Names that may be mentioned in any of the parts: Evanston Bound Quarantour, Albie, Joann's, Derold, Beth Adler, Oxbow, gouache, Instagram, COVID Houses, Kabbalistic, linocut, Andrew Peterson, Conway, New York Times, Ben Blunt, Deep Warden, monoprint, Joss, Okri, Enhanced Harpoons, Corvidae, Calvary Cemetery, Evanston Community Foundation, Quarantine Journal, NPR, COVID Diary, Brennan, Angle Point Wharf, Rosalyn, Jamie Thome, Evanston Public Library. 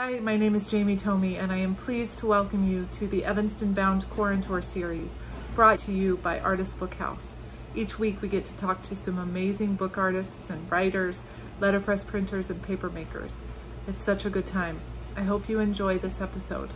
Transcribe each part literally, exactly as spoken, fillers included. Hi, my name is Jamie Thome, and I am pleased to welcome you to the Evanston Bound Quarantour series, brought to you by Artist Book House. Each week we get to talk to some amazing book artists and writers, letterpress printers, and paper makers. It's such a good time. I hope you enjoy this episode.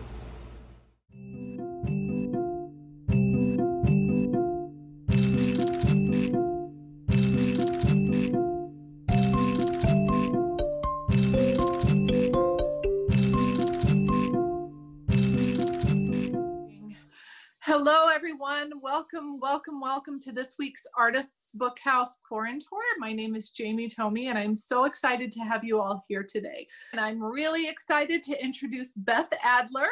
Hello, everyone. Welcome, welcome, welcome to this week's Artists Book House Quarantour. My name is Jamie Thome, and I'm so excited to have you all here today. And I'm really excited to introduce Beth Adler.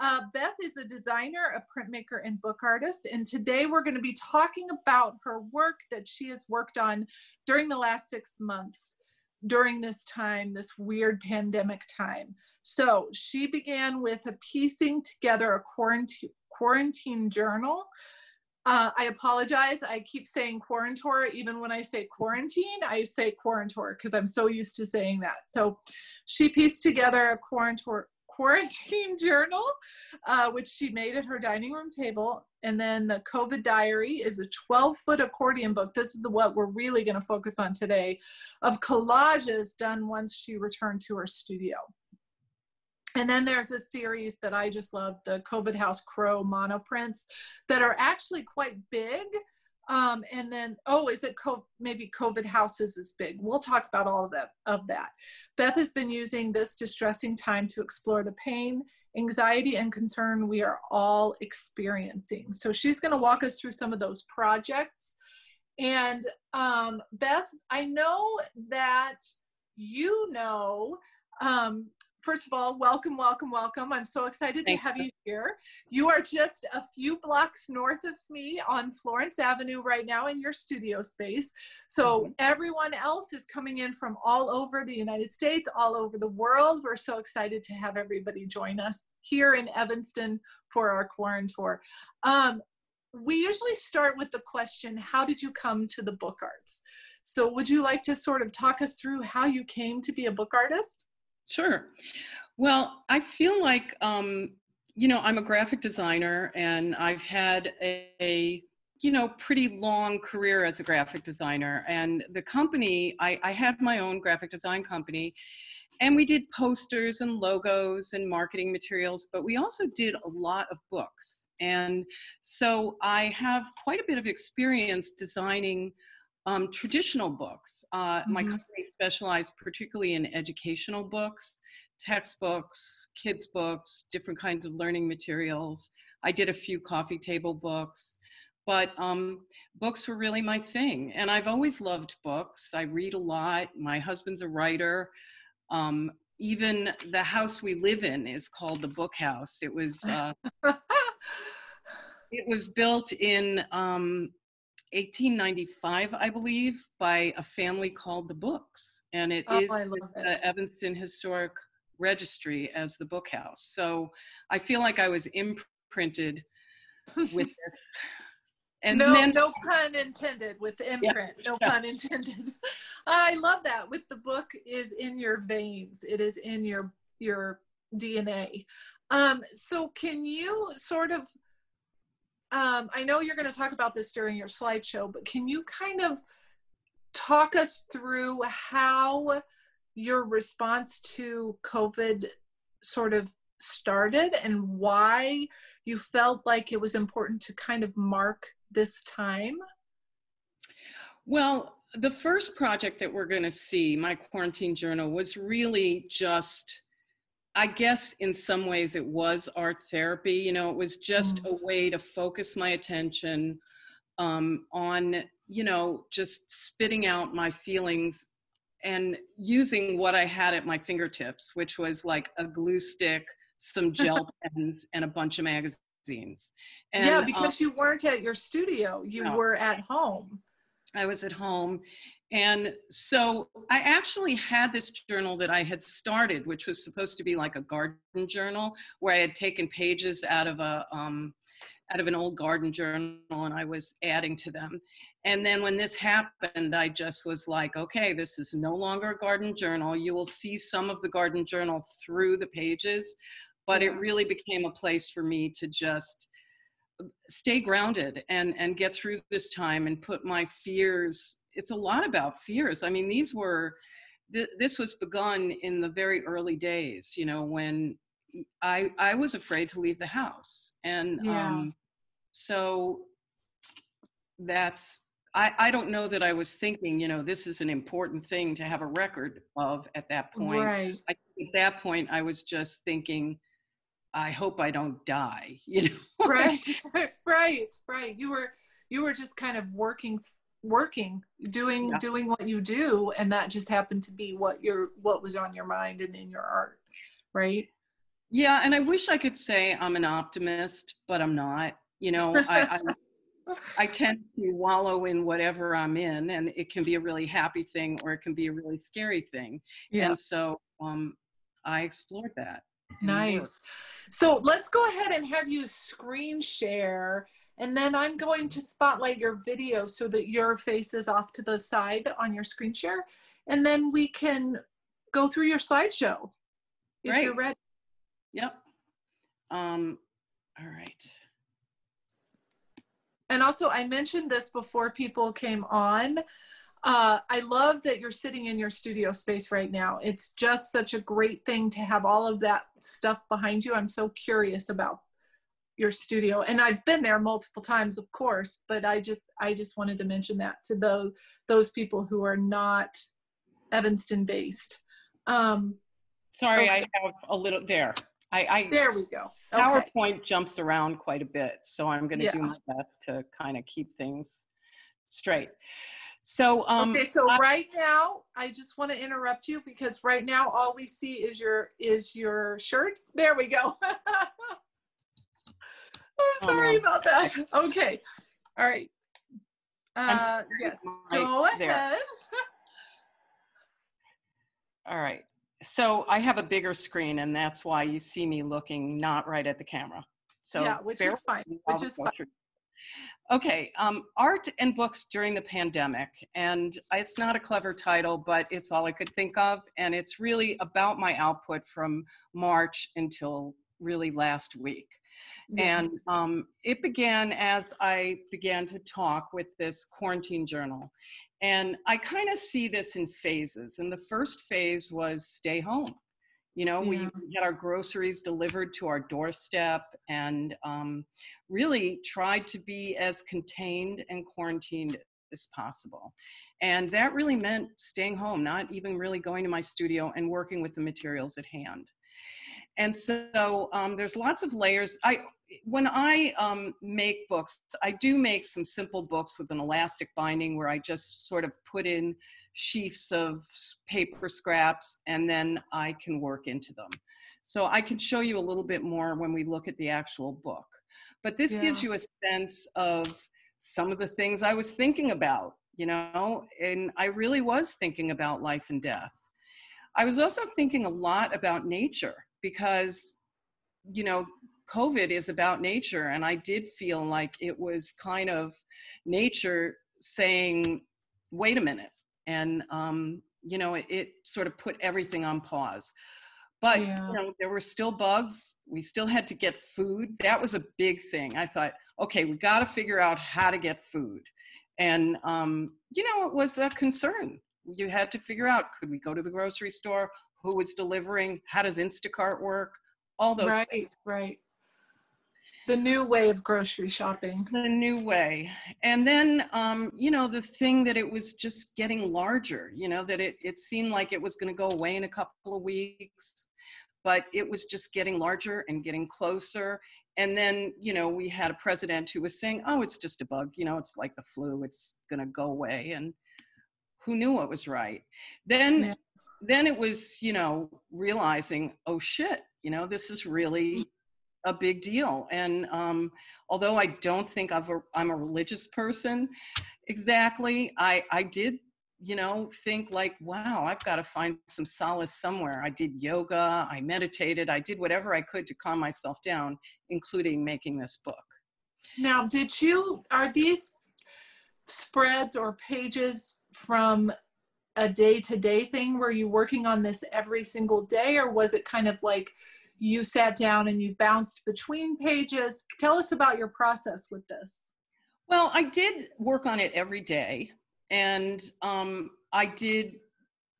Uh, Beth is a designer, a printmaker, and book artist, and today we're going to be talking about her work that she has worked on during the last six months. During this time, this weird pandemic time. So she began with a piecing together a quarantine quarantine journal. Uh, I apologize. I keep saying quarantour. Even when I say quarantine, I say quarantour because I'm so used to saying that. So she pieced together a quarantour quarantine journal, uh, which she made at her dining room table. And then the COVID Diary is a twelve foot accordion book. This is the what we're really going to focus on today, of collages done once she returned to her studio. And then there's a series that I just love, the COVID House Crow monoprints that are actually quite big. Um, and then, oh, is it co maybe COVID Houses is big? We'll talk about all of that, of that. Beth has been using this distressing time to explore the pain, anxiety, and concern we are all experiencing. So she's going to walk us through some of those projects. And um, Beth, I know that you know, um, first of all, welcome, welcome, welcome. I'm so excited Thank to have you. you here. You are just a few blocks north of me on Florence Avenue right now in your studio space. So mm-hmm. everyone else is coming in from all over the United States, all over the world. We're so excited to have everybody join us here in Evanston for our quarantour. Um, we usually start with the question, how did you come to the book arts? So would you like to sort of talk us through how you came to be a book artist? Sure. Well, I feel like, um, you know, I'm a graphic designer, and I've had a, a, you know, pretty long career as a graphic designer. And the company, I, I had my own graphic design company, and we did posters and logos and marketing materials, but we also did a lot of books. And so I have quite a bit of experience designing Um, traditional books. Uh, mm-hmm. My company specialized particularly in educational books, textbooks, kids' books, different kinds of learning materials. I did a few coffee table books, but um, books were really my thing. And I've always loved books. I read a lot. My husband's a writer. Um, even the house we live in is called the Book House. It was, uh, it was built in um, eighteen ninety-five, I believe, by a family called the Books, and it oh, is the Evanston Historic Registry as the Book House. So I feel like I was imprinted with this. And no, then, no pun intended with imprint. Yes, no yeah. pun intended. I love that. With the book is in your veins. It is in your your D N A. Um, so can you sort of Um, I know you're going to talk about this during your slideshow, but can you kind of talk us through how your response to COVID sort of started and why you felt like it was important to kind of mark this time? Well, the first project that we're going to see, my quarantine journal, was really just, I guess in some ways it was art therapy. You know, it was just a way to focus my attention um, on, you know, just spitting out my feelings and using what I had at my fingertips, which was like a glue stick, some gel pens, and a bunch of magazines. And, yeah, because um, you weren't at your studio. You no, were at home. I was at home. And so I actually had this journal that I had started, which was supposed to be like a garden journal, where I had taken pages out of a um, out of an old garden journal, and I was adding to them. And then when this happened, I just was like, okay, this is no longer a garden journal. You will see some of the garden journal through the pages, but it really became a place for me to just stay grounded and, and get through this time and put my fears. It's a lot about fears. I mean, these were, th- this was begun in the very early days, you know, when I, I was afraid to leave the house. And yeah. um, so that's, I, I don't know that I was thinking, you know, this is an important thing to have a record of at that point. Right. I, at that point, I was just thinking, I hope I don't die, you know? Right, right, right. You were, you were just kind of working, working, doing, yeah. doing what you do. And that just happened to be what your, what was on your mind and in your art, right? Yeah, and I wish I could say I'm an optimist, but I'm not. You know, I, I I tend to wallow in whatever I'm in, and it can be a really happy thing or it can be a really scary thing. Yeah. And so um, I explored that. Nice. So let's go ahead and have you screen share, and then I'm going to spotlight your video so that your face is off to the side on your screen share, and then we can go through your slideshow if right. you're ready. Yep. Um, all right. And also, I mentioned this before people came on. Uh, I love that you're sitting in your studio space right now. It's just such a great thing to have all of that stuff behind you. I'm so curious about your studio, and I've been there multiple times, of course, but I just I just wanted to mention that to those those people who are not Evanston based. Um, Sorry, okay. I have a little there. I, I there we go. Okay. PowerPoint jumps around quite a bit, so I'm going to yeah. do my best to kind of keep things straight. So um, okay, so I, right now I just want to interrupt you because right now all we see is your is your shirt. There we go. oh, sorry um, about that. Okay, all right. Uh, yes, right go ahead. There. All right. So I have a bigger screen, and that's why you see me looking not right at the camera. So yeah, which is fine. Which is fine. Okay, um, art and books during the pandemic, and it's not a clever title, but it's all I could think of, and it's really about my output from March until really last week. Yeah. And um, it began as I began to talk with this quarantine journal. And I kind of see this in phases. And the first phase was stay home. You know, yeah. we had our groceries delivered to our doorstep and um, really tried to be as contained and quarantined as possible. And that really meant staying home, not even really going to my studio and working with the materials at hand. And so um, there's lots of layers. I when I um, make books, I do make some simple books with an elastic binding where I just sort of put in sheafs of paper scraps and then I can work into them. So I can show you a little bit more when we look at the actual book. But this yeah. gives you a sense of some of the things I was thinking about, you know, and I really was thinking about life and death. I was also thinking a lot about nature because, you know, COVID is about nature, and I did feel like it was kind of nature saying, wait a minute. And, um, you know, it, it sort of put everything on pause. But, yeah. you know, there were still bugs. We still had to get food. That was a big thing. I thought, okay, we got to figure out how to get food. And, um, you know, it was a concern. You had to figure out, could we go to the grocery store? Who was delivering? How does Instacart work? All those right, things. Right, right. The new way of grocery shopping. The new way. And then, um, you know, the thing that it was just getting larger, you know, that it, it seemed like it was going to go away in a couple of weeks, but it was just getting larger and getting closer. And then, you know, we had a president who was saying, oh, it's just a bug, you know, it's like the flu, it's going to go away. And who knew what was right? Then, yeah. then it was, you know, realizing, oh, shit, you know, this is really a big deal. And um, although I don't think I've a, I'm a religious person exactly, I, I did, you know, think like, wow, I've got to find some solace somewhere. I did yoga, I meditated, I did whatever I could to calm myself down, including making this book. Now, did you, are these spreads or pages from a day-to-day thing? Were you working on this every single day, or was it kind of like you sat down and you bounced between pages? Tell us about your process with this. Well, I did work on it every day, and um, I did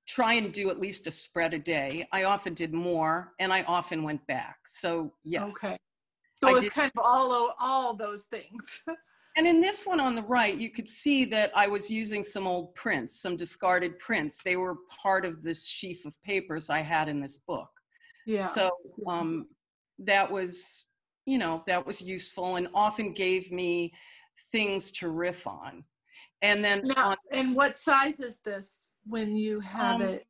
try and do at least a spread a day. I often did more, and I often went back. So yes. Okay. So it was kind of all, all those things. And in this one on the right, you could see that I was using some old prints, some discarded prints. They were part of this sheaf of papers I had in this book. Yeah. So um, that was, you know, that was useful and often gave me things to riff on. And then. Now, on, and what size is this when you have um, it?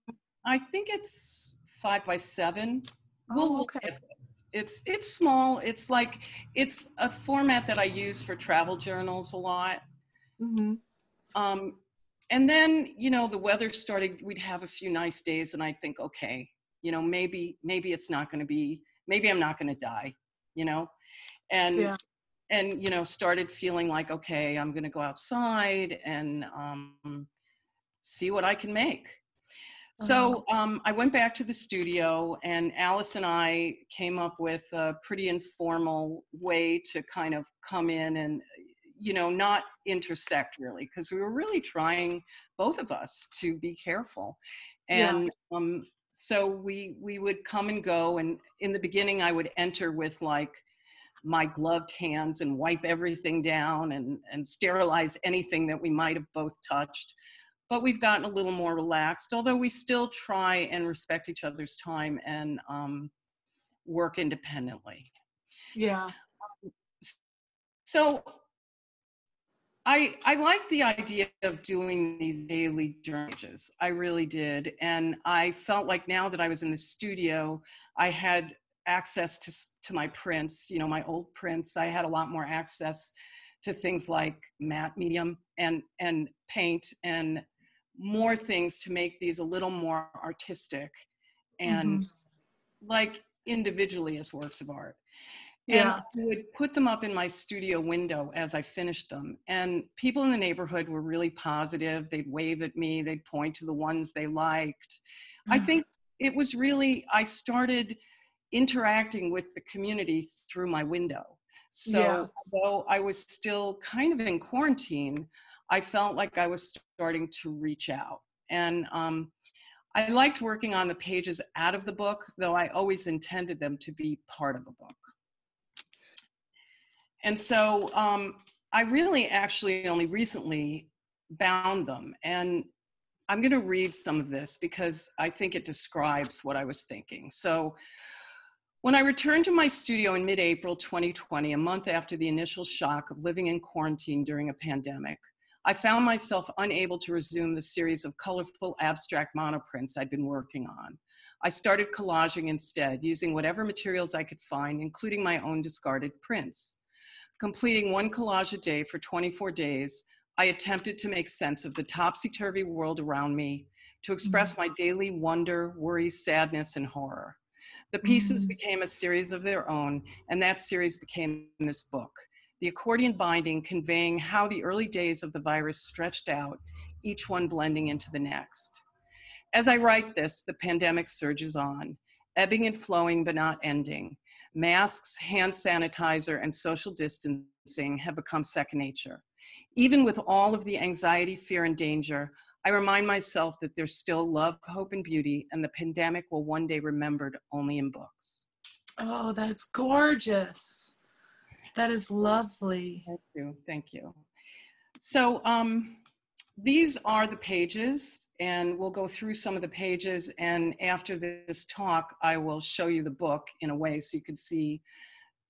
I think it's five by seven. Oh, we'll okay. Look at this. It's it's small. It's like it's a format that I use for travel journals a lot. Mm-hmm. Um, and then you know the weather started. We'd have a few nice days, and I think, okay, you know maybe maybe it's not going to be. Maybe I'm not going to die. You know, and yeah. and you know started feeling like okay, I'm going to go outside and um, see what I can make. So um, I went back to the studio, and Alice and I came up with a pretty informal way to kind of come in and, you know, not intersect really, because we were really trying, both of us, to be careful. And yeah. um, so we we would come and go, and in the beginning I would enter with like my gloved hands and wipe everything down and, and sterilize anything that we might have both touched. But we've gotten a little more relaxed, although we still try and respect each other's time and um, work independently. Yeah. So I I like the idea of doing these daily journals. I really did. And I felt like now that I was in the studio, I had access to, to my prints, you know, my old prints. I had a lot more access to things like matte medium and, and paint and more things to make these a little more artistic and mm-hmm. like individually as works of art. Yeah. And I would put them up in my studio window as I finished them. And people in the neighborhood were really positive. They'd wave at me. They'd point to the ones they liked. Mm-hmm. I think it was really, I started interacting with the community through my window. So yeah. Although I was still kind of in quarantine, I felt like I was starting to reach out. And um, I liked working on the pages out of the book, though I always intended them to be part of a book. And so um, I really actually only recently bound them. And I'm going to read some of this because I think it describes what I was thinking. So. When I returned to my studio in mid-April twenty twenty, a month after the initial shock of living in quarantine during a pandemic, I found myself unable to resume the series of colorful abstract monoprints I'd been working on. I started collaging instead, using whatever materials I could find, including my own discarded prints. Completing one collage a day for twenty-four days, I attempted to make sense of the topsy-turvy world around me, to express my daily wonder, worry, sadness, and horror. The pieces became a series of their own, and that series became this book. The accordion binding conveying how the early days of the virus stretched out, each one blending into the next. As I write this, the pandemic surges on, ebbing and flowing but not ending. Masks, hand sanitizer, and social distancing have become second nature. Even with all of the anxiety, fear, and danger, I remind myself that there's still love, hope, and beauty, and the pandemic will one day be remembered only in books. Oh, that's gorgeous. That is lovely. Thank you. Thank you. So um, these are the pages, and we'll go through some of the pages, and after this talk, I will show you the book in a way so you can see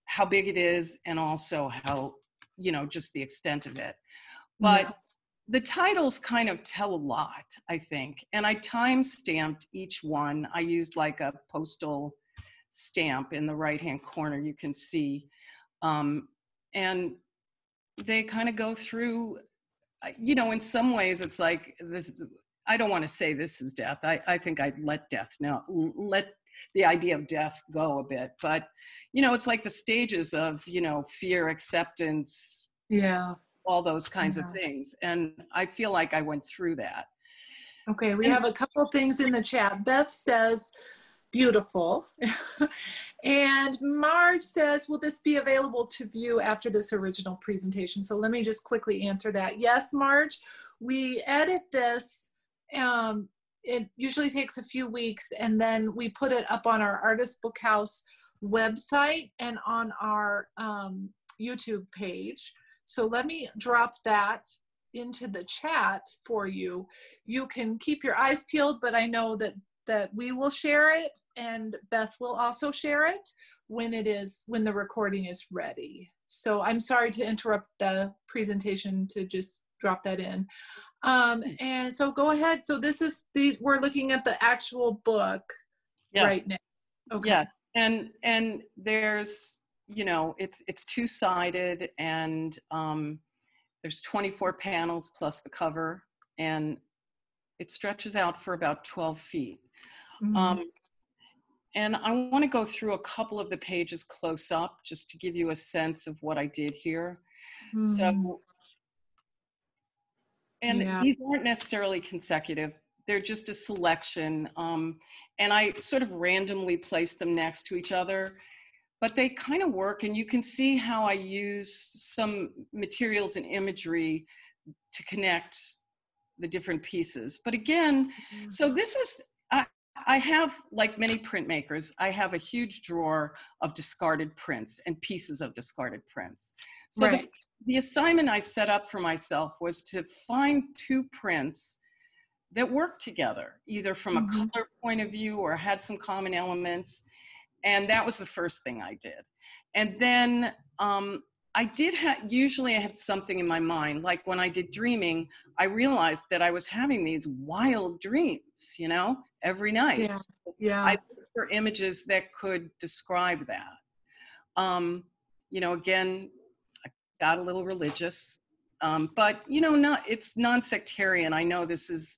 how big it is and also how, you know, just the extent of it. But. Yeah. The titles kind of tell a lot, I think. And I time-stamped each one. I used like a postal stamp in the right-hand corner, you can see. Um, and they kind of go through, you know, in some ways it's like, this. I don't want to say this is death. I, I think I'd let death know, let the idea of death go a bit. But, you know, it's like the stages of, you know, fear, acceptance, yeah, all those kinds yeah. of things. And I feel like I went through that. Okay, we and, have a couple things in the chat. Beth says, beautiful. And Marge says, will this be available to view after this original presentation? So let me just quickly answer that. Yes, Marge, we edit this. Um, it usually takes a few weeks, and then we put it up on our Artist Book House website and on our um, YouTube page. So let me drop that into the chat for you. You can keep your eyes peeled, but I know that that we will share it, and Beth will also share it when it is, when the recording is ready. So I'm sorry to interrupt the presentation to just drop that in. Um, and so go ahead. So this is the, we're looking at the actual book yes. right now. Okay. Yes. And, and there's, you know, it's, it's two-sided, and um, there's twenty-four panels plus the cover, and it stretches out for about twelve feet. Mm-hmm. Um, and I want to go through a couple of the pages close up just to give you a sense of what I did here. Mm-hmm. So, and yeah. these aren't necessarily consecutive. They're just a selection. Um, and I sort of randomly placed them next to each other, but they kind of work. And you can see how I use some materials and imagery to connect the different pieces. But again, mm-hmm. so this was, I, I have, like many printmakers, I have a huge drawer of discarded prints and pieces of discarded prints. So right. the, the assignment I set up for myself was to find two prints that work together, either from mm-hmm. a color point of view or had some common elements. And that was the first thing I did. And then, um, I did have, usually I had something in my mind, like when I did dreaming, I realized that I was having these wild dreams, you know, every night. Yeah. yeah. I looked for images that could describe that. Um, you know, again, I got a little religious, um, but you know, not, it's non-sectarian. I know this is,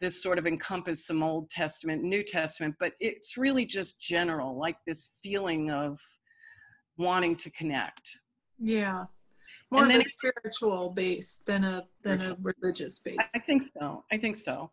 this sort of encompasses some Old Testament, New Testament, but it's really just general, like this feeling of wanting to connect. Yeah, more of a spiritual base than a than a religious base. I think so. I think so.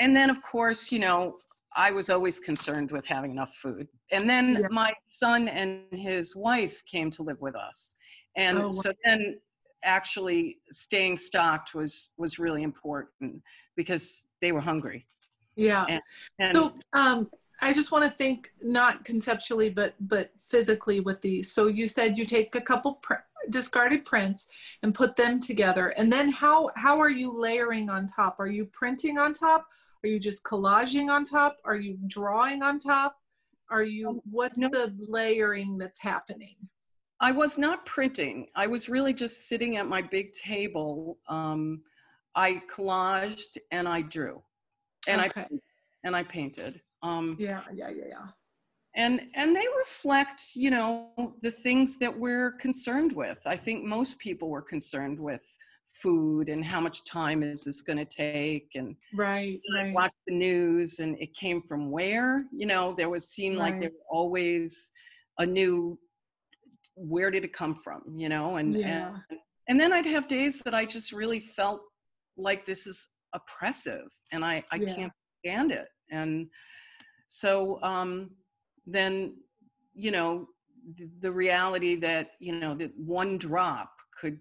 And then, of course, you know, I was always concerned with having enough food. And then yeah. my son and his wife came to live with us, and oh, wow. so then actually staying stocked was was really important because they were hungry. Yeah. And, and so. Um, I just want to think not conceptually, but but physically with these. So you said you take a couple pr discarded prints and put them together. And then how, how are you layering on top? Are you printing on top? Are you just collaging on top? Are you drawing on top? Are you, what's no. the layering that's happening? I was not printing. I was really just sitting at my big table. Um, I collaged and I drew and, okay. I, and I painted. Um, yeah, yeah, yeah, yeah. And, and they reflect, you know, the things that we're concerned with. I think most people were concerned with food and how much time is this going to take. And right, you know, right. I watched the news and it came from where, you know, there was seemed right. like there were always a new, where did it come from, you know? And, yeah. and, and then I'd have days that I just really felt like this is oppressive and I, I yeah. can't stand it. And so um, then, you know, the, the reality that, you know, that one drop could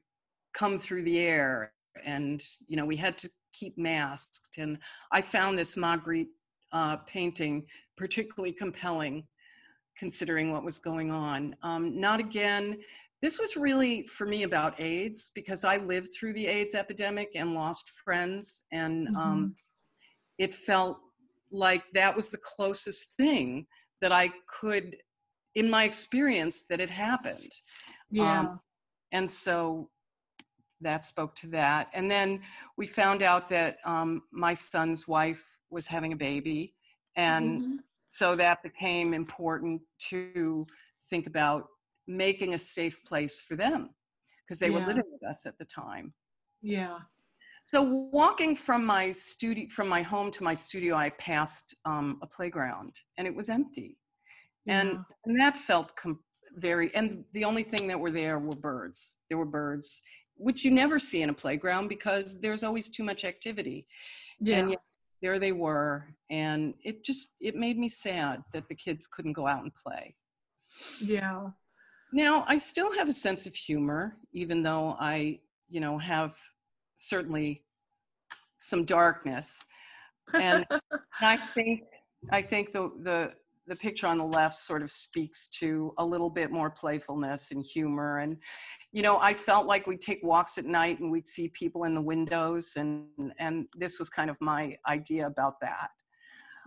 come through the air and, you know, we had to keep masked. And I found this Magritte uh, painting particularly compelling, considering what was going on. Um, not again, this was really for me about AIDS because I lived through the AIDS epidemic and lost friends. And mm-hmm. um, it felt like that was the closest thing that I could, in my experience, that it happened. Yeah. Um, and so that spoke to that. And then we found out that um, my son's wife was having a baby. And mm-hmm. so that became important to think about making a safe place for them because they yeah. were living with us at the time. Yeah. So walking from my studio, from my home to my studio, I passed um, a playground, and it was empty. Yeah. And, and that felt com- very, and the only thing that were there were birds. There were birds, which you never see in a playground because there's always too much activity. Yeah. And yet, there they were. And it just, it made me sad that the kids couldn't go out and play. Yeah. Now, I still have a sense of humor, even though I, you know, have certainly some darkness. And I think, I think the, the, the picture on the left sort of speaks to a little bit more playfulness and humor. And, you know, I felt like we'd take walks at night and we'd see people in the windows. And, and this was kind of my idea about that.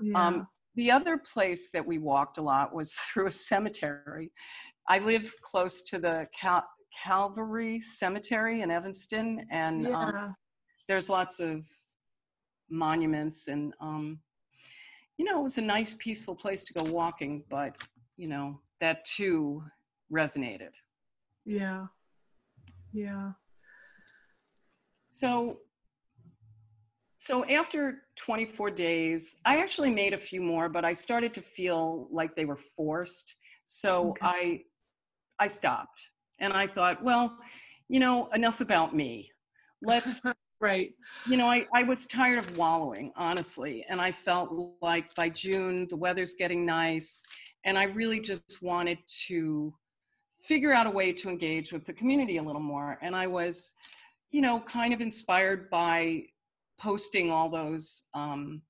Yeah. Um, the other place that we walked a lot was through a cemetery. I live close to the Cal- Calvary Cemetery in Evanston. And yeah. um, there's lots of monuments and, um, you know, it was a nice, peaceful place to go walking, but, you know, that too resonated. Yeah. Yeah. So, so after twenty-four days, I actually made a few more, but I started to feel like they were forced. So okay. I, I stopped and I thought, well, you know, enough about me. Let's Right. You know, I, I was tired of wallowing, honestly. And I felt like by June, the weather's getting nice. And I really just wanted to figure out a way to engage with the community a little more. And I was, you know, kind of inspired by posting all those um,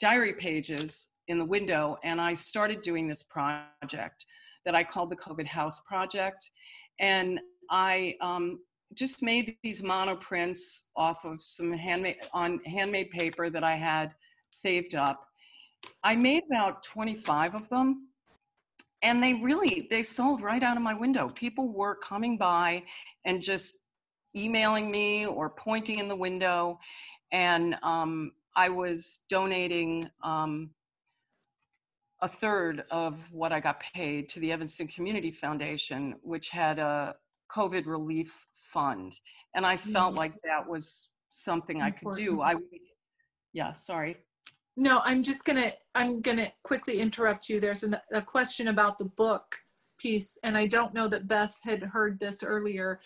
diary pages in the window. And I started doing this project that I called the COVID House Project. And I... Um, just made these monoprints off of some handmade on handmade paper that I had saved up. I made about twenty-five of them, and they really, they sold right out of my window. People were coming by and just emailing me or pointing in the window. And um, I was donating um, a third of what I got paid to the Evanston Community Foundation, which had a COVID relief fund. And I felt like that was something I could do. I was, yeah, sorry. No, I'm just gonna, I'm gonna quickly interrupt you. There's an, a question about the book piece, and I don't know that Beth had heard this earlier.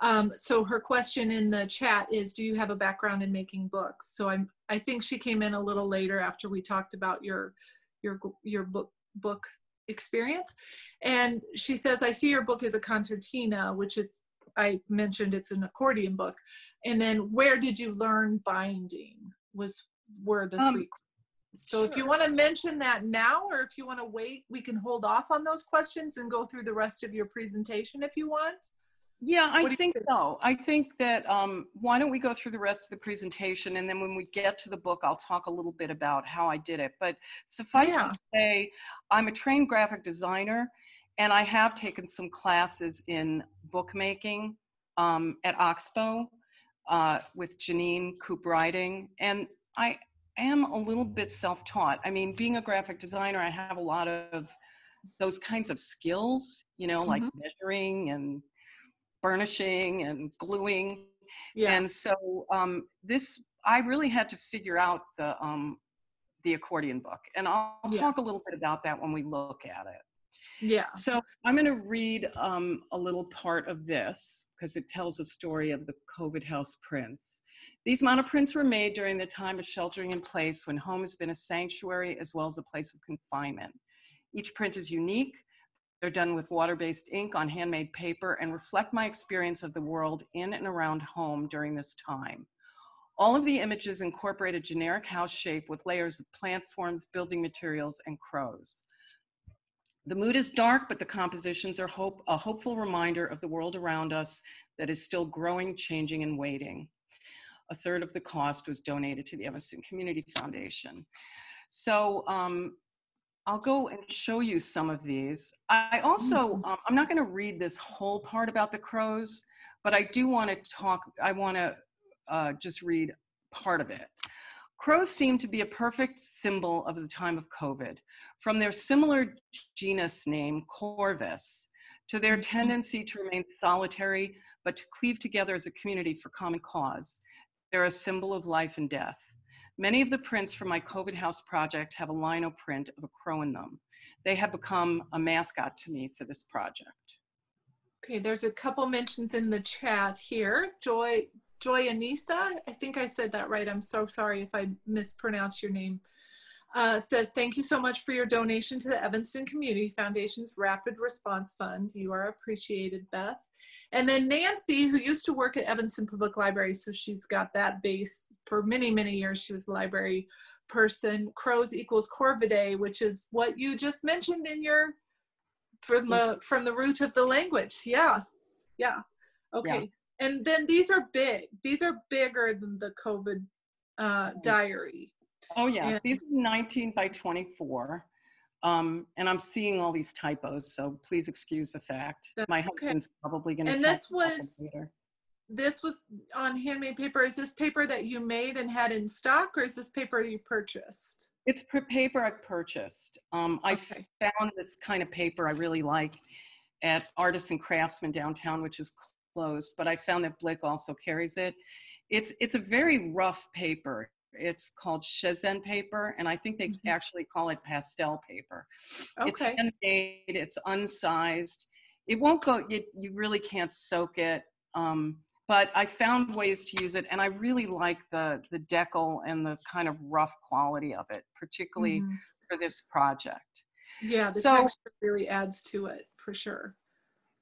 Um, so her question in the chat is, do you have a background in making books? So I'm, I think she came in a little later after we talked about your, your, your book, book experience. And she says, I see your book as a concertina, which it's, I mentioned it's an accordion book. And then where did you learn binding was, were the um, three. So sure. If you want to mention that now, or if you want to wait, we can hold off on those questions and go through the rest of your presentation if you want. Yeah, I think, think so. I think that, um, why don't we go through the rest of the presentation, and then when we get to the book, I'll talk a little bit about how I did it. But suffice yeah. to say, I'm a trained graphic designer, and I have taken some classes in bookmaking um, at Oxbow uh, with Janine Coop Writing. And I am a little bit self-taught. I mean, being a graphic designer, I have a lot of those kinds of skills, you know, mm-hmm. like measuring and burnishing and gluing. Yeah. And so um, this, I really had to figure out the, um, the accordion book. And I'll yeah. talk a little bit about that when we look at it. Yeah. So I'm going to read um, a little part of this because it tells a story of the COVID house prints. These monoprints were made during the time of sheltering in place, when home has been a sanctuary as well as a place of confinement. Each print is unique. They're done with water-based ink on handmade paper and reflect my experience of the world in and around home during this time. All of the images incorporate a generic house shape with layers of plant forms, building materials, and crows. The mood is dark, but the compositions are hope, a hopeful reminder of the world around us that is still growing, changing, and waiting. A third of the cost was donated to the Evanston Community Foundation. So um, I'll go and show you some of these. I also, um, I'm not going to read this whole part about the crows, but I do want to talk, I want to uh, just read part of it. Crows seem to be a perfect symbol of the time of COVID, from their similar genus name, Corvus, to their tendency to remain solitary, but to cleave together as a community for common cause. They're a symbol of life and death. Many of the prints from my COVID House project have a lino print of a crow in them. They have become a mascot to me for this project. Okay, there's a couple mentions in the chat here. Joy, Joy Anissa, I think I said that right. I'm so sorry if I mispronounced your name. Uh, says, thank you so much for your donation to the Evanston Community Foundation's Rapid Response Fund. You are appreciated, Beth. And then Nancy, who used to work at Evanston Public Library, so she's got that base for many, many years. She was a library person. Crows equals Corvidae, which is what you just mentioned in your, from the, from the root of the language. Yeah, yeah, okay. Yeah. And then these are big. These are bigger than the COVID uh, diary. Oh yeah, and these are nineteen by twenty-four, um, and I'm seeing all these typos, so please excuse the fact. My husband's okay. probably going to. And this was later. This was on handmade paper. Is this paper that you made and had in stock, or is this paper you purchased? It's paper I've purchased. Um, okay. I found this kind of paper I really like at Artists and Craftsmen downtown, which is closed, but I found that Blick also carries it. It's it's a very rough paper. It's called Chazen paper, and I think they mm-hmm. actually call it pastel paper. Okay. It's handmade, it's unsized. It won't go, you, you really can't soak it, um, but I found ways to use it, and I really like the, the decal and the kind of rough quality of it, particularly mm-hmm. for this project. Yeah, the so, texture really adds to it, for sure.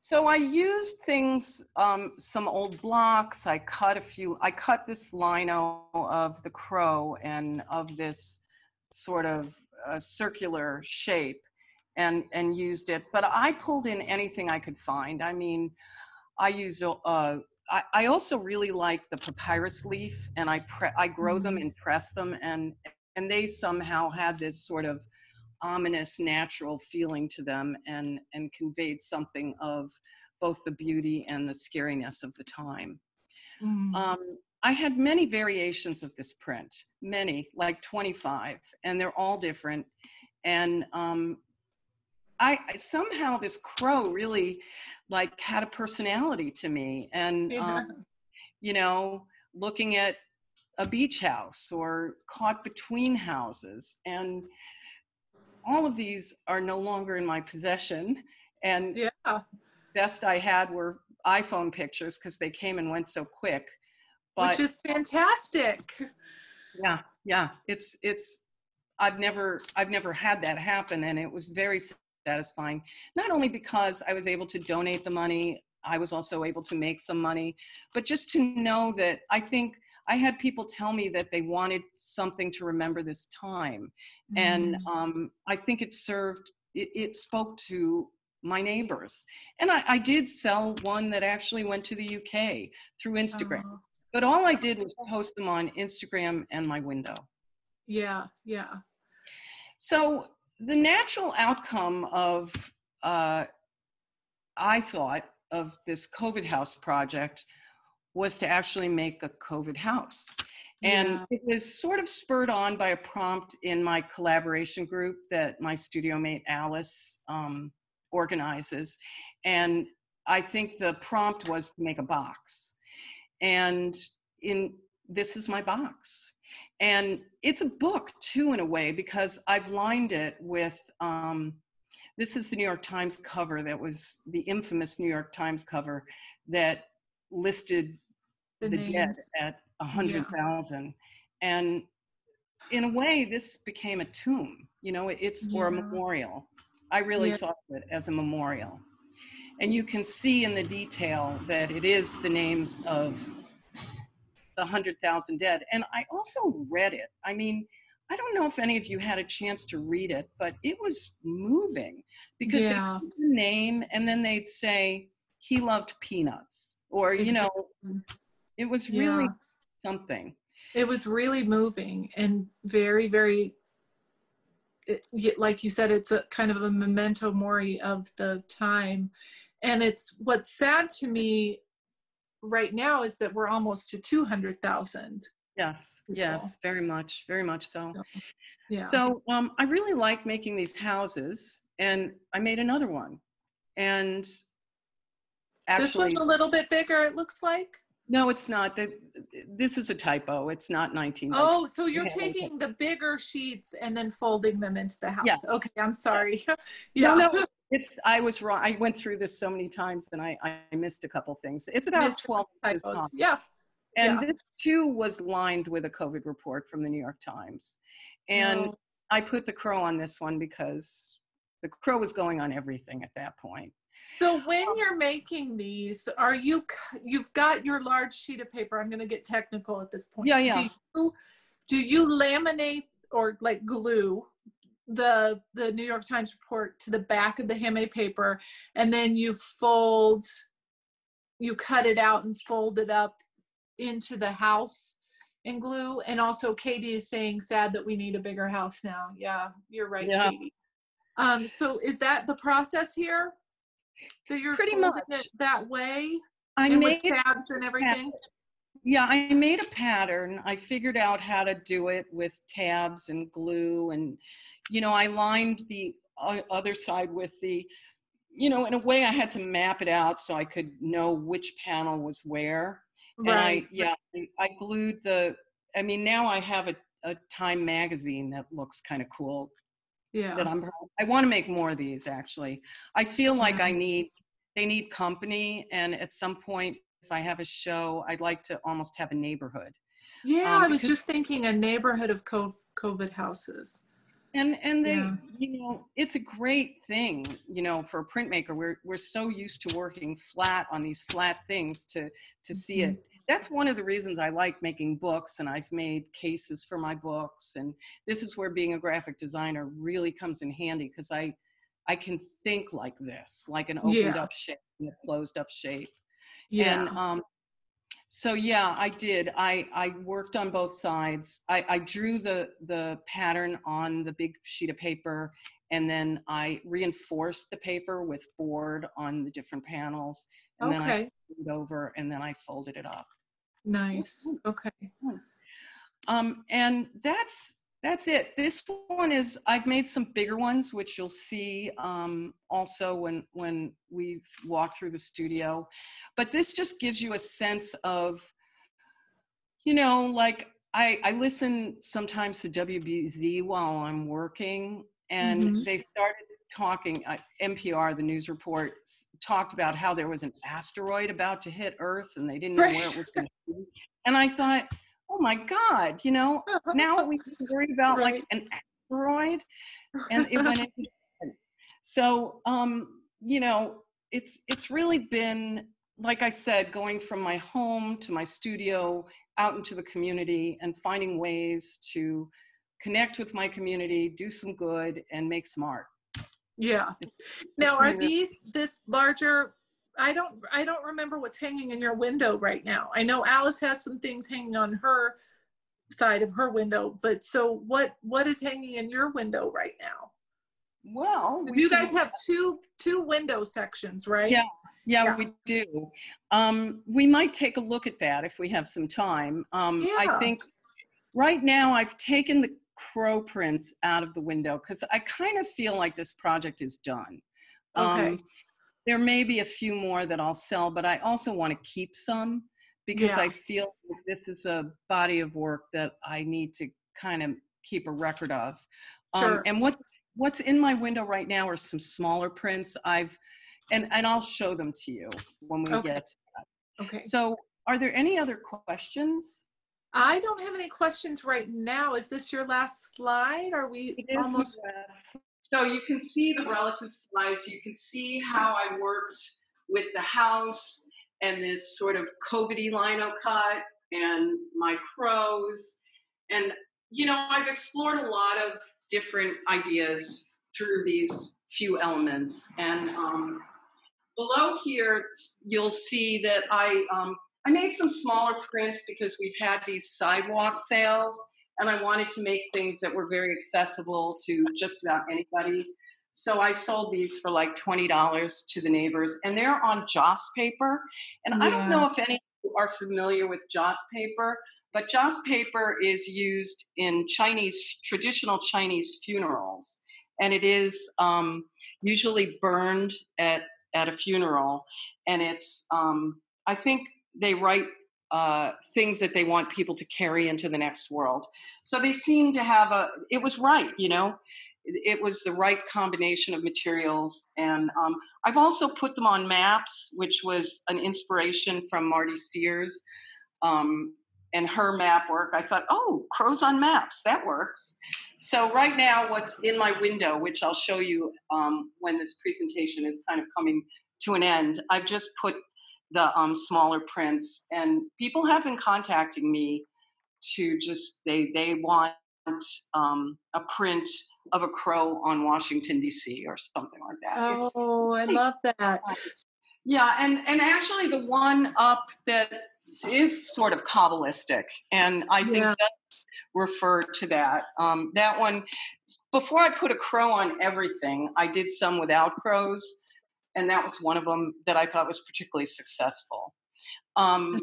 So I used things, um, some old blocks, I cut a few, I cut this lino of the crow and of this sort of uh, circular shape and, and used it, but I pulled in anything I could find. I mean, I used, uh, I, I also really like the papyrus leaf, and I, pre I grow them and press them, and, and they somehow had this sort of ominous natural feeling to them, and and conveyed something of both the beauty and the scariness of the time. Mm. Um, I had many variations of this print, many, like twenty-five, and they're all different. And um, I, I somehow this crow really like had a personality to me, and yeah. um, you know, looking at a beach house or caught between houses, and all of these are no longer in my possession, and yeah. the best I had were iPhone pictures because they came and went so quick. But, which is fantastic. Yeah, yeah. It's it's. I've never I've never had that happen, and it was very satisfying. Not only because I was able to donate the money, I was also able to make some money, but just to know that I think. I had people tell me that they wanted something to remember this time. Mm-hmm. And um, I think it served, it, it spoke to my neighbors. And I, I did sell one that actually went to the U K through Instagram. Oh. But all I did was post them on Instagram and my window. Yeah, yeah. So the natural outcome of, uh, I thought, of this COVID House project was to actually make a COVID house. And yeah. it was sort of spurred on by a prompt in my collaboration group that my studio mate Alice um, organizes. And I think the prompt was to make a box. And in this is my box. And it's a book too in a way, because I've lined it with, um, this is the New York Times cover that was the infamous New York Times cover that listed the, the dead at a hundred thousand, yeah. and in a way this became a tomb, you know, it's yeah. or a memorial. I really yeah. thought of it as a memorial, and you can see in the detail that it is the names of the a hundred thousand dead. And I also read it. I mean, I don't know if any of you had a chance to read it, but it was moving because yeah. they put the name and then they'd say he loved peanuts. Or, you know, it was really yeah. something. It was really moving and very, very, it, like you said, it's a kind of a memento mori of the time. And it's what's sad to me right now is that we're almost to two hundred thousand. Yes, people. Yes, very much, very much so. So, yeah. so um, I really like making these houses, and I made another one. And actually, this one's a little bit bigger, it looks like. No, it's not. The, this is a typo. It's not nineteen. Oh, so you're taking the bigger sheets and then folding them into the house. Yeah. Okay, I'm sorry. yeah. No, no, it's, I was wrong. I went through this so many times and I, I missed a couple things. It's about twelve pages long. Yeah. And yeah. this too was lined with a COVID report from the New York Times. And no. I put the crow on this one because the crow was going on everything at that point. So when you're making these, are you, you've got your large sheet of paper. I'm going to get technical at this point. Yeah, yeah. Do you, do you laminate or like glue the, the New York Times report to the back of the handmade paper, and then you fold, you cut it out and fold it up into the house in glue? And also Katie is saying, sad that we need a bigger house now. Yeah, you're right, yeah. Katie. Um, so is that the process here? So you're pretty much it that way. I made tabs and everything. Yeah, I made a pattern. I figured out how to do it with tabs and glue, and you know, I lined the other side with the, you know, in a way I had to map it out so I could know which panel was where. Right. And I, yeah, I glued the. I mean, now I have a, a Time magazine that looks kind of cool. Yeah. That I'm, I want to make more of these, actually. I feel like yeah. I need, they need company. And at some point, if I have a show, I'd like to almost have a neighborhood. Yeah, um, I was just thinking a neighborhood of COVID houses. And, and they, yeah. you know, it's a great thing, you know, for a printmaker. We're, we're so used to working flat on these flat things to, to mm-hmm. see it. That's one of the reasons I like making books, and I've made cases for my books. And this is where being a graphic designer really comes in handy, because I, I can think like this, like an opened yeah. up shape and a closed up shape. Yeah. And um, so, yeah, I did. I, I worked on both sides. I, I drew the, the pattern on the big sheet of paper, and then I reinforced the paper with board on the different panels. And okay. then I put it over, and then I folded it up. Nice. Okay. Um, and that's that's it. This one is, I've made some bigger ones, which you'll see um, also when when we walk through the studio. But this just gives you a sense of, you know, like I, I listen sometimes to W B Z while I'm working, and mm-hmm. they started talking, uh, N P R, the news report, talked about how there was an asteroid about to hit Earth, and they didn't know where it was going to be. And I thought, oh my God, you know, now we can worry about right. like an asteroid, and it went in. So, um, you know, it's, it's really been, like I said, going from my home to my studio, out into the community, and finding ways to connect with my community, do some good, and make some art. Yeah. Now, are these this larger, I don't, I don't remember what's hanging in your window right now. I know Alice has some things hanging on her side of her window, but so what, what is hanging in your window right now? Well, we you guys have two, two window sections, right? Yeah. Yeah, yeah. we do. Um, we might take a look at that if we have some time. Um, yeah. I think right now I've taken the crow prints out of the window because I kind of feel like this project is done. Okay. Um, there may be a few more that I'll sell, but I also want to keep some because yeah. I feel like this is a body of work that I need to kind of keep a record of. Um, sure. And what what's in my window right now are some smaller prints. I've and and I'll show them to you when we okay. get to that. Okay. So, are there any other questions? I don't have any questions right now. Is this your last slide? Are we almost? So you can see the relative slides. You can see how I worked with the house and this sort of COVID-y lino cut and my crows. And, you know, I've explored a lot of different ideas through these few elements. And um, below here, you'll see that I... Um, I made some smaller prints because we've had these sidewalk sales, and I wanted to make things that were very accessible to just about anybody. So I sold these for like twenty dollars to the neighbors, and they're on Joss paper. And yeah. I don't know if any of you are familiar with Joss paper, but Joss paper is used in Chinese, traditional Chinese funerals. And it is um, usually burned at, at a funeral. And it's, um, I think, they write uh, things that they want people to carry into the next world. So they seem to have a, it was right, you know, it was the right combination of materials. And um, I've also put them on maps, which was an inspiration from Marty Sears um, and her map work. I thought, oh, crows on maps, that works. So right now what's in my window, which I'll show you um, when this presentation is kind of coming to an end, I've just put the um, smaller prints, and people have been contacting me to just, they, they want um, a print of a crow on Washington, D C or something like that. Oh, it's, I love that. Yeah, and, and actually the one up that is sort of Kabbalistic, and I think yeah. that's refer to that. Um, that one, before I put a crow on everything, I did some without crows, and that was one of them that I thought was particularly successful. Um,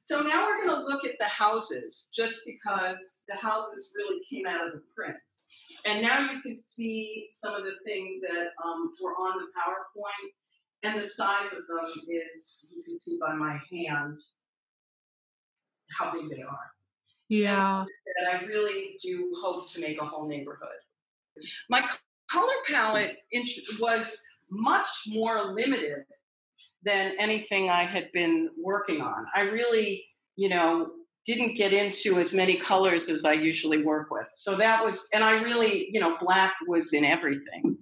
so now we're going to look at the houses, just because the houses really came out of the prints. And now you can see some of the things that um, were on the PowerPoint, and the size of them is, you can see by my hand how big they are. Yeah. And I really do hope to make a whole neighborhood. My color palette was much more limited than anything I had been working on. I really, you know, didn't get into as many colors as I usually work with. So that was, and I really, you know, black was in everything.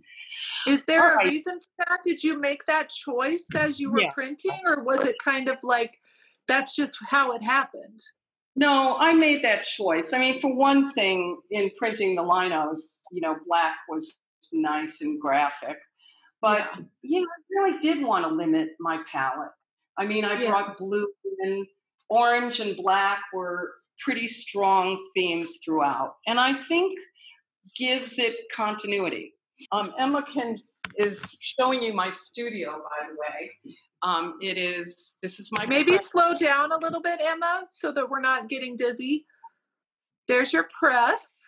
Is there right. a reason for that? Did you make that choice as you were yeah. printing, or was it kind of like, that's just how it happened? No, I made that choice. I mean, for one thing, in printing the linos, you know, black was nice and graphic. But, yeah. you know, I really did want to limit my palette. I mean, I yes. brought blue, and orange and black were pretty strong themes throughout. And I think gives it continuity. Um, Emma can, is showing you my studio, by the way. Um, it is, this is my... Maybe press. Slow down a little bit, Emma, so that we're not getting dizzy. There's your press.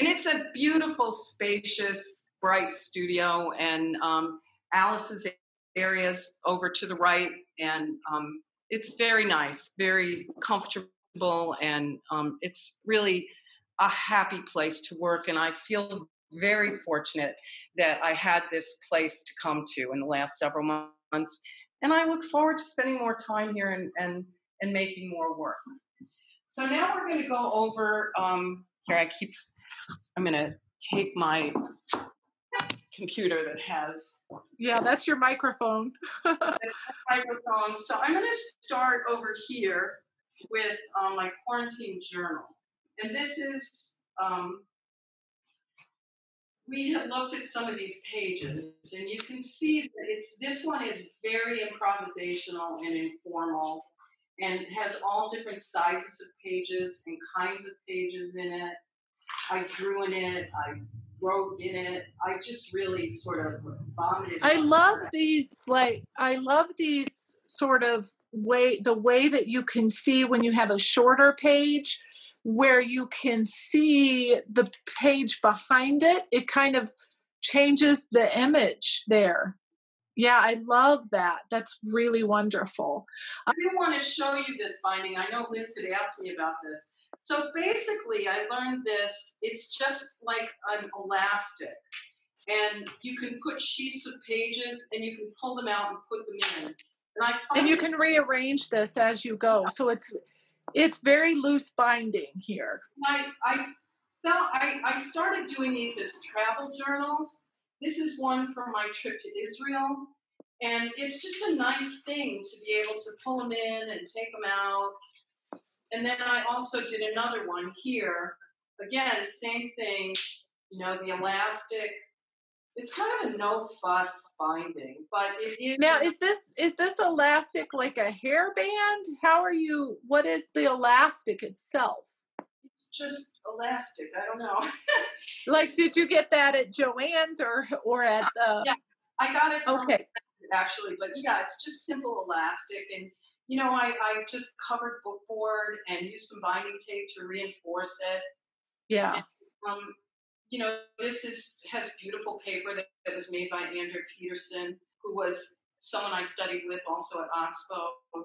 And it's a beautiful, spacious, bright studio, and um, Alice's area's over to the right, and um, it's very nice, very comfortable, and um, it's really a happy place to work, and I feel very fortunate that I had this place to come to in the last several months, and I look forward to spending more time here and, and, and making more work. So now we're going to go over... Um, Here, I keep, I'm going to take my computer that has. Yeah, that's your microphone. microphone. So I'm going to start over here with um, my quarantine journal. And this is, um, we have looked at some of these pages, and you can see that it's, this one is very improvisational and informal, and it has all different sizes of pages and kinds of pages in it. I drew in it, I wrote in it. I just really sort of vomited. I love these, like, I love these sort of way, the way that you can see when you have a shorter page, where you can see the page behind it. It kind of changes the image there. Yeah, I love that. That's really wonderful. I didn't want to show you this binding. I know Liz had asked me about this. So basically, I learned this. It's just like an elastic. And you can put sheets of pages, and you can pull them out and put them in. And, I find and you can rearrange this as you go. So it's it's very loose binding here. I, I, felt, I, I started doing these as travel journals. This is one from my trip to Israel, and it's just a nice thing to be able to pull them in and take them out. And then I also did another one here. Again, same thing, you know, the elastic. It's kind of a no fuss binding, but it is. Now, is this is this elastic like a hairband? How are you? What is the elastic itself? It's just elastic. I don't know. Like, did you get that at Joann's or or at the? Yeah, I got it. From okay, actually, but yeah, it's just simple elastic, and you know, I I just covered bookboard and used some binding tape to reinforce it. Yeah. And, um, you know, this is has beautiful paper that, that was made by Andrew Peterson, who was someone I studied with also at Oxbow.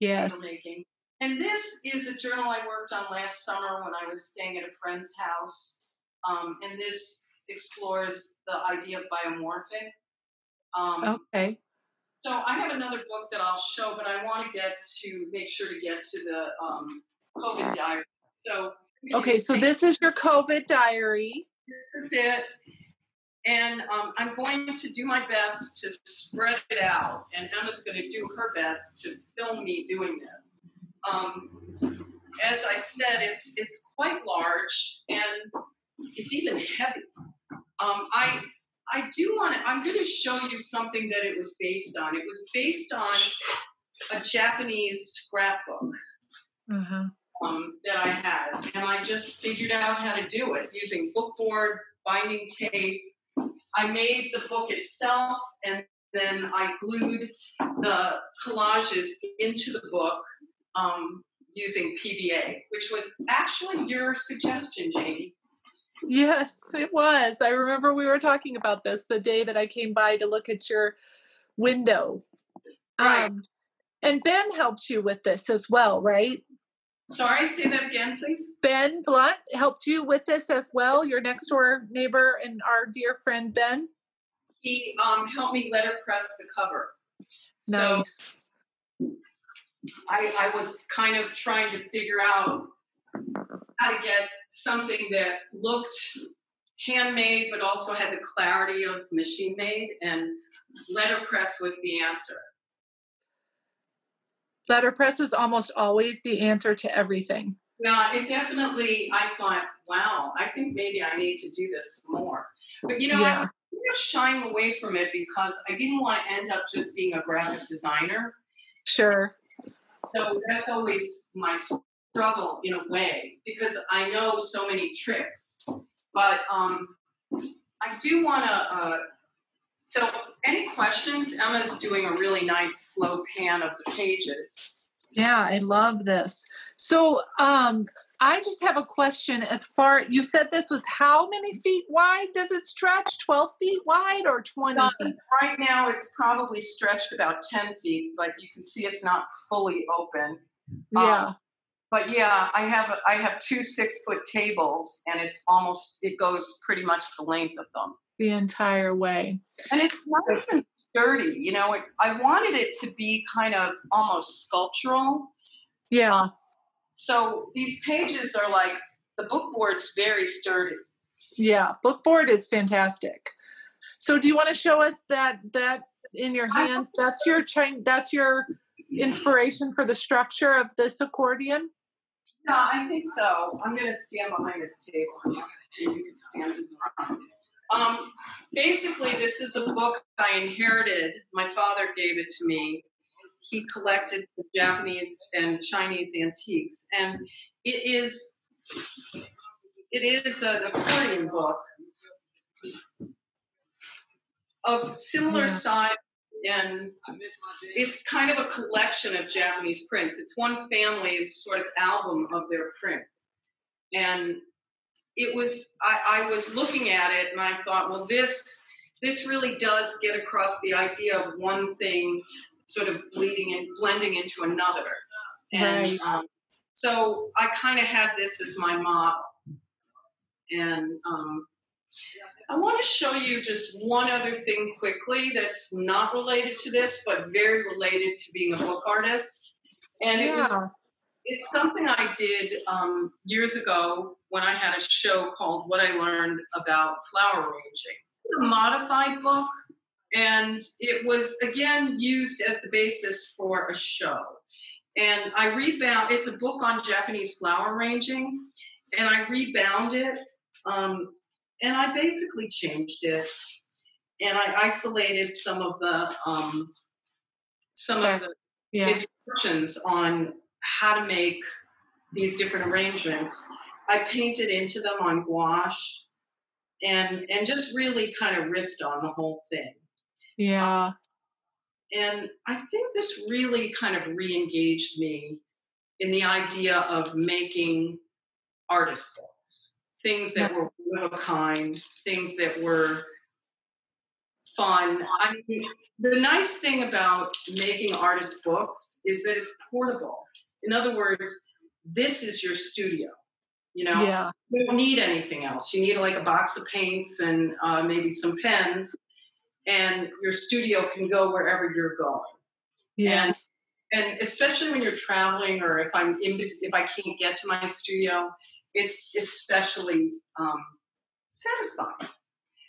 Yes. Making. And this is a journal I worked on last summer when I was staying at a friend's house. Um, and this explores the idea of biomorphic. Um, okay. So I have another book that I'll show, but I want to get to make sure to get to the um, COVID diary. So. Okay, so this is your COVID diary. This is it. And um, I'm going to do my best to spread it out. And Emma's going to do her best to film me doing this. Um, as I said, it's it's quite large and it's even heavy. Um, I I do want to, I'm going to show you something that it was based on. It was based on a Japanese scrapbook. Uh-huh. Um, that I had, and I just figured out how to do it using bookboard, binding tape. I made the book itself, and then I glued the collages into the book um, using P V A, which was actually your suggestion, Jamie. Yes, it was. I remember we were talking about this the day that I came by to look at your window. Right. Um, and Ben helped you with this as well, right? Sorry, say that again, please. Ben Blunt helped you with this as well, your next door neighbor and our dear friend Ben? He um, helped me letterpress the cover. Nice. So I, I was kind of trying to figure out how to get something that looked handmade, but also had the clarity of machine-made, and letterpress was the answer. Letterpress is almost always the answer to everything. Yeah, it definitely, I thought, wow, I think maybe I need to do this more. But, you know, yeah. I was shying away from it because I didn't want to end up just being a graphic designer. Sure. So that's always my struggle in a way, because I know so many tricks. But um, I do want to... Uh, So any questions? Emma's doing a really nice slow pan of the pages. Yeah, I love this. So um, I just have a question as far, you said this was how many feet wide does it stretch? twelve feet wide or twenty um, feet? Right now it's probably stretched about ten feet, but you can see it's not fully open. Yeah. Um, but yeah, I have, a, I have two six foot tables and it's almost, it goes pretty much the length of them. The entire way. And it's nice and sturdy, you know. It, I wanted it to be kind of almost sculptural. Yeah. Um, so these pages are like, the bookboard's very sturdy. Yeah, bookboard is fantastic. So do you want to show us that that in your hands? That's your that's your inspiration for the structure of this accordion? Yeah, I think so. I'm going to stand behind this table. You can stand in front. Um, basically, this is a book I inherited. My father gave it to me. He collected the Japanese and Chinese antiques, and it is it is an accordion book of similar yeah. size, and it's kind of a collection of Japanese prints. It's one family's sort of album of their prints, and. It was, I, I was looking at it and I thought, well, this this really does get across the idea of one thing sort of bleeding and blending into another. And right. um, so I kind of had this as my model. And um, I want to show you just one other thing quickly that's not related to this, but very related to being a book artist. And yeah. it was... It's something I did um, years ago when I had a show called What I Learned About Flower Arranging. It's a modified book, and it was, again, used as the basis for a show. And I rebound, it's a book on Japanese flower arranging, and I rebound it, um, and I basically changed it, and I isolated some of the, um, some Sorry. of the yeah. instructions on how to make these different arrangements. I painted into them on gouache and and just really kind of riffed on the whole thing. Yeah. Um, and I think this really kind of re-engaged me in the idea of making artist books, things that yeah. were one of a kind, things that were fun. I mean, the nice thing about making artist books is that it's portable. In other words, this is your studio. You know, yeah. You don't need anything else. You need like a box of paints and uh, maybe some pens, and your studio can go wherever you're going. Yes. And, and especially when you're traveling, or if I'm in, if I can't get to my studio, it's especially um, satisfying.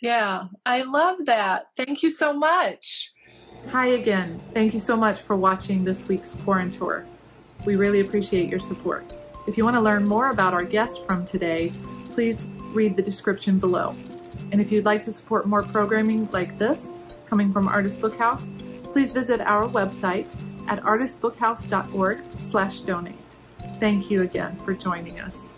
Yeah, I love that. Thank you so much. Hi again. Thank you so much for watching this week's Quarantour. We really appreciate your support. If you want to learn more about our guest from today, please read the description below. And if you'd like to support more programming like this, coming from Artist Book House, please visit our website at artist book house dot org slash donate. Thank you again for joining us.